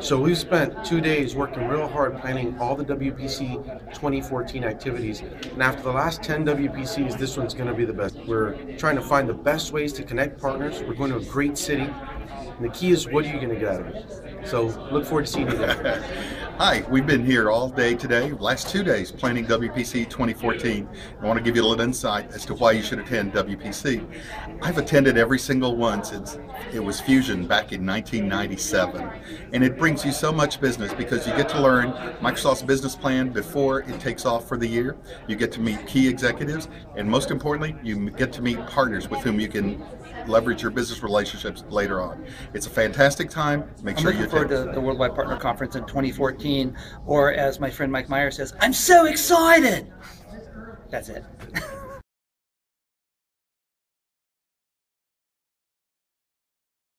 So we've spent 2 days working real hard planning all the WPC 2014 activities, and after the last 10 WPCs, this one's going to be the best. We're trying to find the best ways to connect partners. We're going to a great city, and the key is what are you going to get out of it? So look forward to seeing you there. Hi, we've been here all day today, last 2 days, planning WPC 2014. I want to give you a little insight as to why you should attend WPC. I've attended every single one since it was Fusion back in 1997, and it brings you so much business because you get to learn Microsoft's business plan before it takes off for the year. You get to meet key executives, and most importantly, you get to meet partners with whom you can leverage your business relationships later on. It's a fantastic time. Make sure you attend. I'm looking forward to the Worldwide Partner Conference in 2014. Or as my friend Mike Meyer says, I'm so excited! That's it.